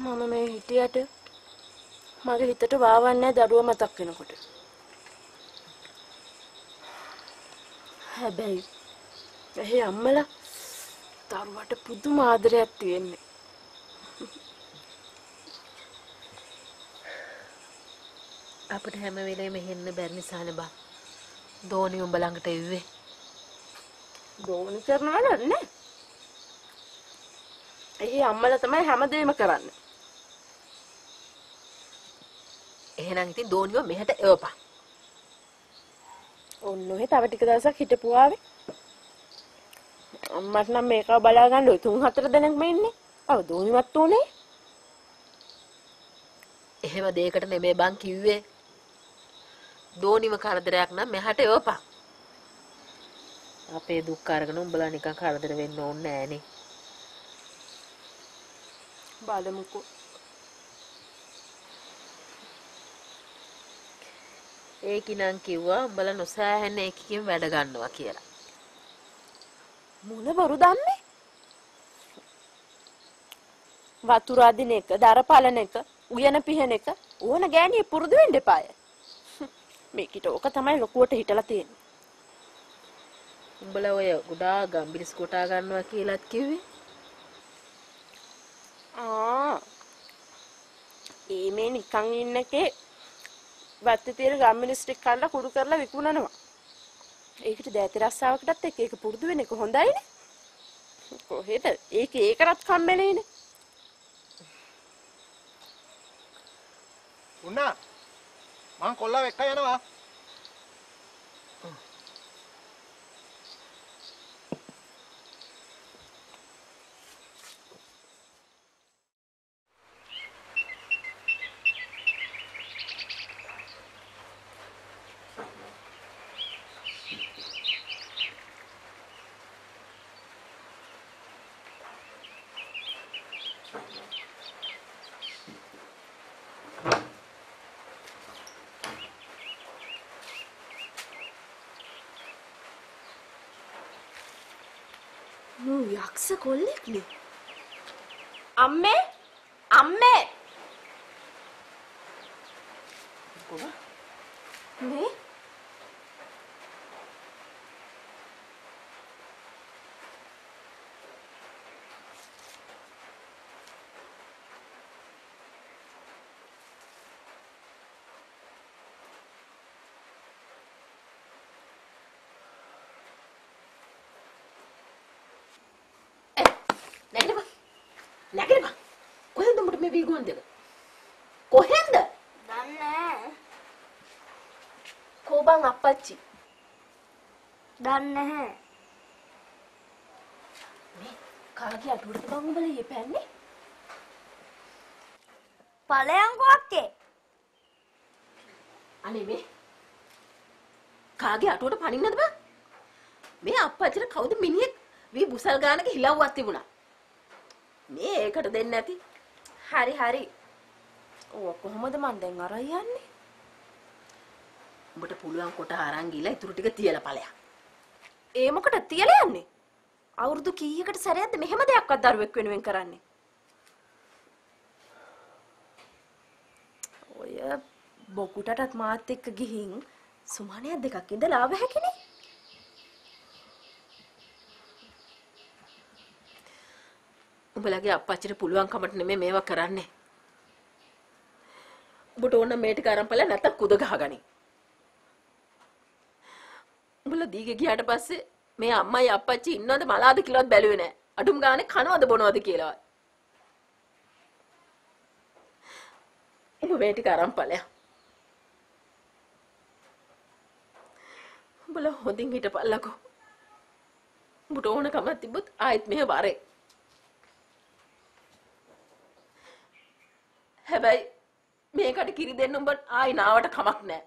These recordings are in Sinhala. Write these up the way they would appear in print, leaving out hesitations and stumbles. මම මේ හිටියට මගේ හිතට වාවන්නේ දරුවා මතක් වෙනකොට. හැබැයි එහේ අම්මලා දරුවාට පුදුම ආදරයක් තියෙන්නේ. අපිට හැම වෙලේම හෙන්න බැරි නිසා නේ බා. දෝණි උඹ ළඟට එව්වේ. දෝණි කරනවා නන්නේ. එහේ අම්මලා තමයි හැමදේම කරන්නේ. එහෙනම් ඉතින් දෝණියෝ මෙහෙට එවපන්. ඔන්න ඔහෙ තව ටික දවසක් හිටපුවාවේ. අම්මට නම් මේකව බලා ගන්න ඔය 3-4 දෙනෙක්ම ඉන්නේ. අව දෝණිවත් උනේ. එහෙම දෙයකට නෙමෙයි බං කිව්වේ. දෝණිව කරදරයක් නම් මෙහෙට එවපන්. අපේ දුක් අරගෙන උඹලා නිකන් කරදර වෙන්න ඕනේ නෑනේ. බලමුකෝ. ඒකිනම් කිව්වා උඹලා නොසෑහෙන එකකින් වැඩ ගන්නවා කියලා. මොන වරු දන්නේ? වතුර අදින එක, දර පලන එක, උයන පිහන එක ඕන ගෑණිය පුරුදු වෙන්න එපාය. මේකිට ඕක තමයි ලොකුවට හිටලා තියෙන්නේ. උඹලා ඔය ගොඩා ගම්බිරිස් කොටා ගන්නවා කියලාත් කිව්වේ. ආ. ඒ මේ නිකන් ඉන්නකේ වත්තේ තියෙන ගම්මිනිස් ටික කන්න කුඩු කරලා විකුණනවා. ඒකට දෑත රස්සාවකටත් එක පුරුදු වෙන එක හොඳයිනේ. කොහෙද? ඒකටත් කම්මැලිනේ. උනා මං කොල්ලව එක්ක යනවා. යක්ෂ කොල්ලෙක්නේ. අම්මේ අම්මේ කොහොමද මේ කොහෙන්ද? කොහෙන්ද? දන්නේ. කොබන් අපච්චි. දන්නේ. මේ කාගේ අටුවට බං උඹලා ඊපැන්නේ? පලයන් කොක්කේ. අනේ මේ කාගේ අටුවට පනින්නද බං? මේ අපච්චිට කවුද මිනිහෙක් වී බුසල් ගානක හිලව්වක් තිබුණා. මේ ඒකට දෙන්නේ නැති. හරි හරි. ඔය කොහොමද මන් දැන් අරන් යන්නේ? උඹට පුළුවන් කොට අරන් ගිහලා ඉතුරු ටික තියලා ඵලයක්. ඒ මොකටද තියලා යන්නේ? අවුරුදු කීයකට සැරයක්ද මෙහෙම දෙයක්වත් දරුවෙක් වෙනුවෙන් කරන්නේ? ඔය බොකුටටත් මාත් එක්ක ගිහින් සුමානයක් දෙකක් ඉඳලා ආව හැකනේ. උඹලගේ අප්පච්චිට පුළුවන් කමට නෙමෙයි මේවා කරන්නේ. උඹට ඕන මේ ටික අරන් පළ නැත්නම් කුද ගහගනි. උඹලා දීගේ ගියාට පස්සේ මේ අම්මයි අප්පච්චි ඉන්නවද මලාද කියලාවත් බැලුවේ නැහැ. අඩුම ගානේ කනවද බොනවද කියලාවත්. උඹ මේ ටික අරන් පළයා. උඹලා හොඳින් හිටපල්ලකෝ. උඹට ඕන කමක් තිබ්බොත් ආයෙත් මෙහෙ වරේ. හැබැයි මේකට කිරි දෙන්න උඹ ආයි නාවට කමක් නැහැ.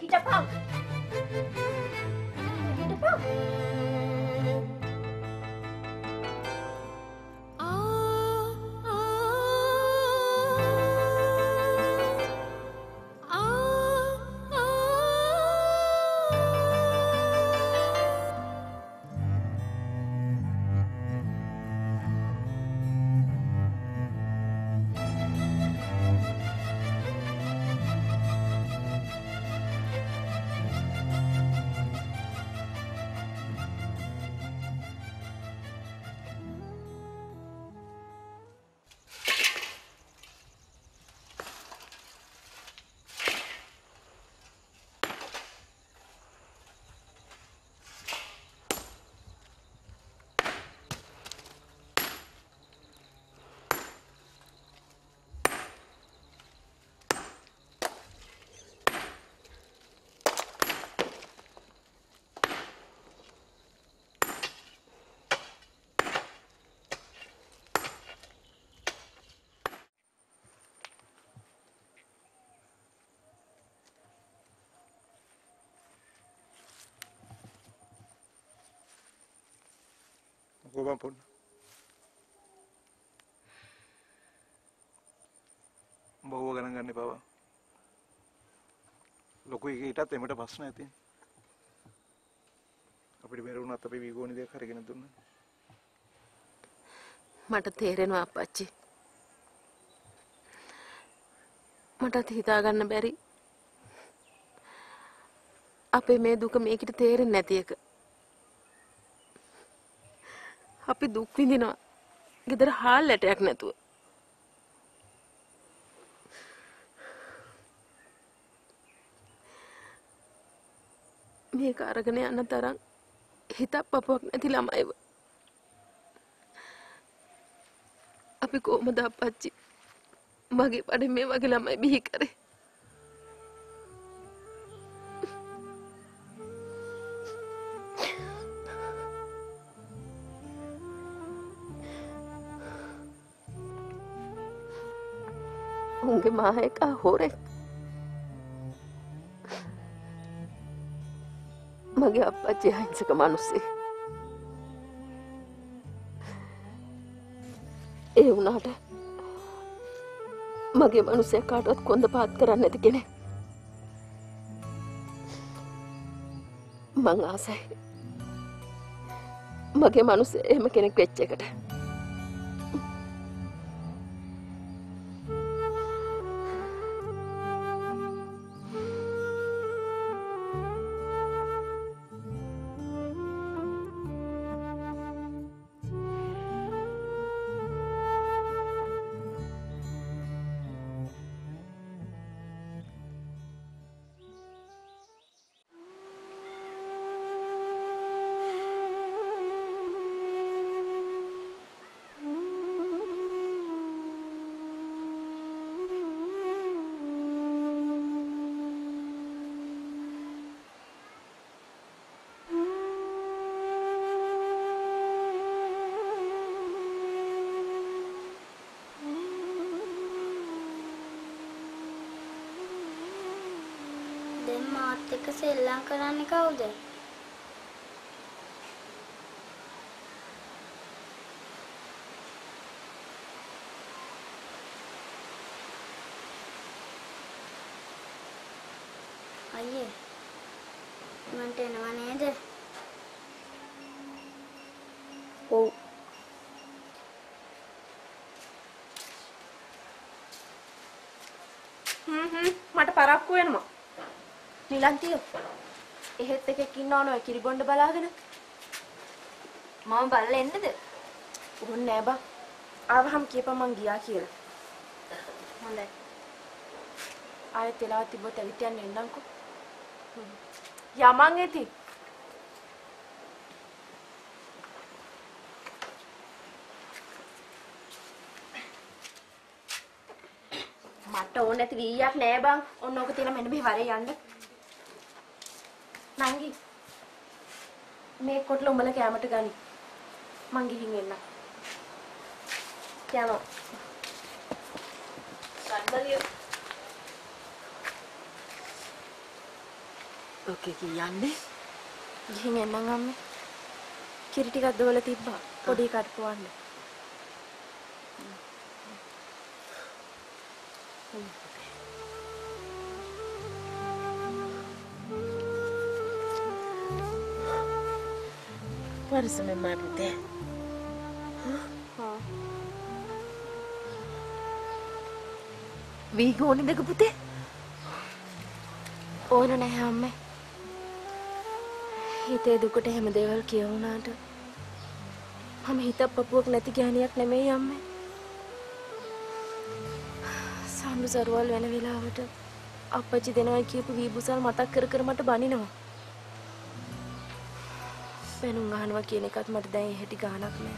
කිටපම්. කිටපම්. Kurban pun. Bawa ganang ganne bawa. Lokui kita tempat pasna itu. Apa di meruna tapi bigo ni dia kerja ni tu na. Mata terenu apa aje? Mata tidak ganne beri. Apa yang dukam ekit teren nanti ek. Apa duk ini na? Kita hal letak nanti. Mereka aragane anak tarang hitap papua nanti lama ibu. Api kau muda paci, bagi pada mereka bagi lama ibu hikare. उनके माँ है का हो रहे मगे अप्पा जी हाँ इनसे कमानों से ये उनाटे मगे मनुष्य काटोत कौन द बात कराने दिखेने मंगा से मगे मनुष्य ये मगे ने पेच्चे कटे कैसे लंग कराने का उधर आइए मंटे नवाने दे ओ मटे पाराप को है ना नीलांतियो, यह तक कि नॉनो किरीबंड बाला गना, माँ बाले इन्हें दे, उन नेबा, अब हम केपा मंगिया किया, माले, आये तेलावती बोत अवित्या नेंडा को, या माँगे थी, माता उन्हें तो वीया नेबा, उन लोगों तेरा मैंने भी वारे यान्द नांगी, मैं कोटलो मलके आमटे गानी, मांगी ही नहीं ना, क्या नो, सांबलियो, ओके की याने, ही नहीं ना गामे, किरीटी का दो वाले तीब्बा, पौड़ी काट पुआने, What is my mother there? Huh? We go in the kapute? Oh, no, I am me. He did look at him and they were killed. I'm hit up a book, let the gani at Name Yame. Sounds are all when we love it. Apache then I keep Vibus and Mata Kirkamatabani. पेनुंगानवा कीने का तो मर दायी है टिकानक में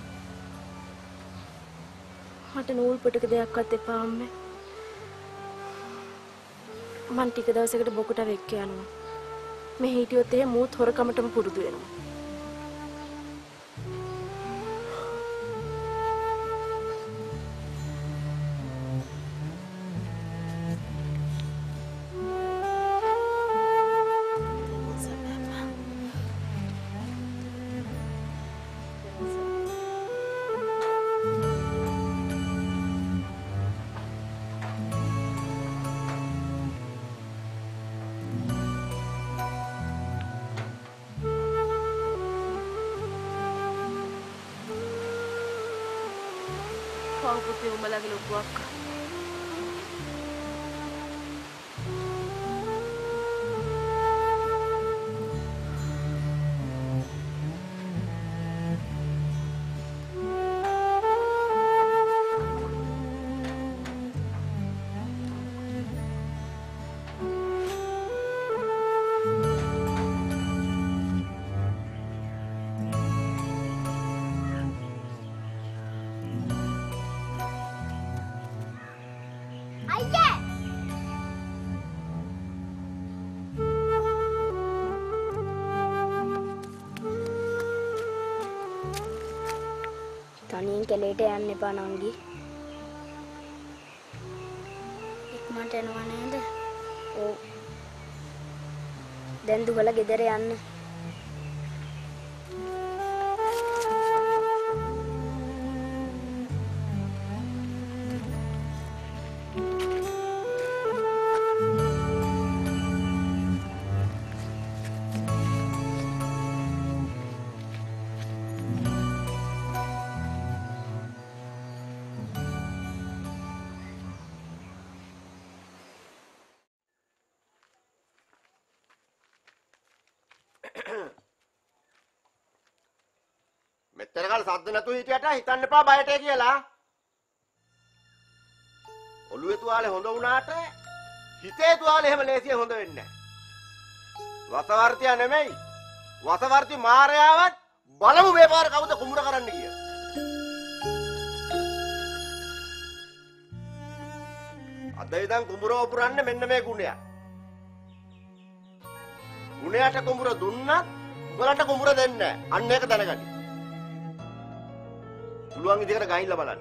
मटन ओल पटक दे आपका तेपाम में मन टिकदाव से कट बोकुटा वेक के आनुमा मैं हीटी होते हैं मुंह थोड़ा कम टम पुरुष दुएनु gugupi umalag lubwak ka. लेटे आने पाना होंगी एक मटन वाले हैं तो दिन दुबला किधर है आने साथ तू हिटियाटा हितान पा बायट गेला ओलुवे तू आले होंद उनाट हिते तू आले हेम लेसिय होंद वेन्ने वसवर्तिया नेमेई वसवर्ति मारयावत බලමු මේ පාර කවුද කුඹුර කරන්න කිය අද ඉඳන් කුඹුර වපුරන්නේ මෙන්න මේ ගුණය ගුණයට කුඹුර දුන්නත් උඹලට කුඹුර දෙන්නේ නැහැ අන්න ඒක දැනගන්න පුළුවන් විදිහට ගහින්ලා බලන්න.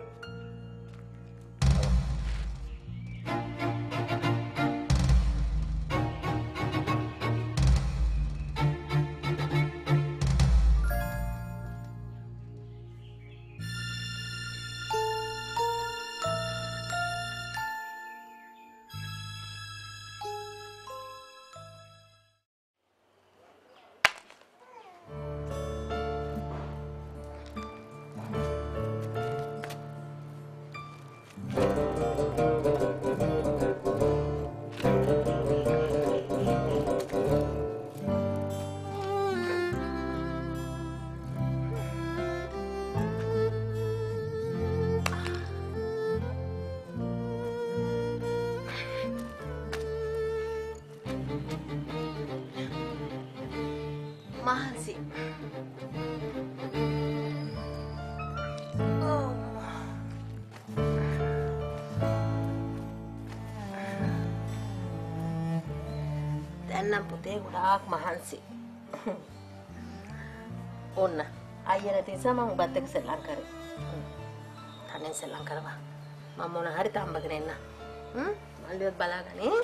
ගොඩාක් මහන්සි. ඔන්න අයියා නැති නිසා මම ඔබත් එක්ක සෙල්ලම් කරේ. තනියෙන් සෙල්ලම් කරවා. මම මොන හරි තම්බගෙන එන්න. මල්ලියත් බලාගන්නේ.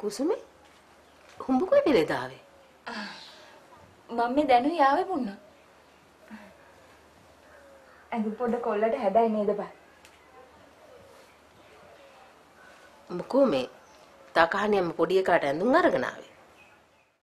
කුසුමේ හුඹු කොයි වෙලේද ආවේ? මම මේ දැනුයි ආවේ පුන්න. අඟ පොඩ කොල්ලට හැදයි නේද බා? මොකෝ මේ තාකහණියම පොඩි එකාට ඇඳුම් අරගෙන ආවේ.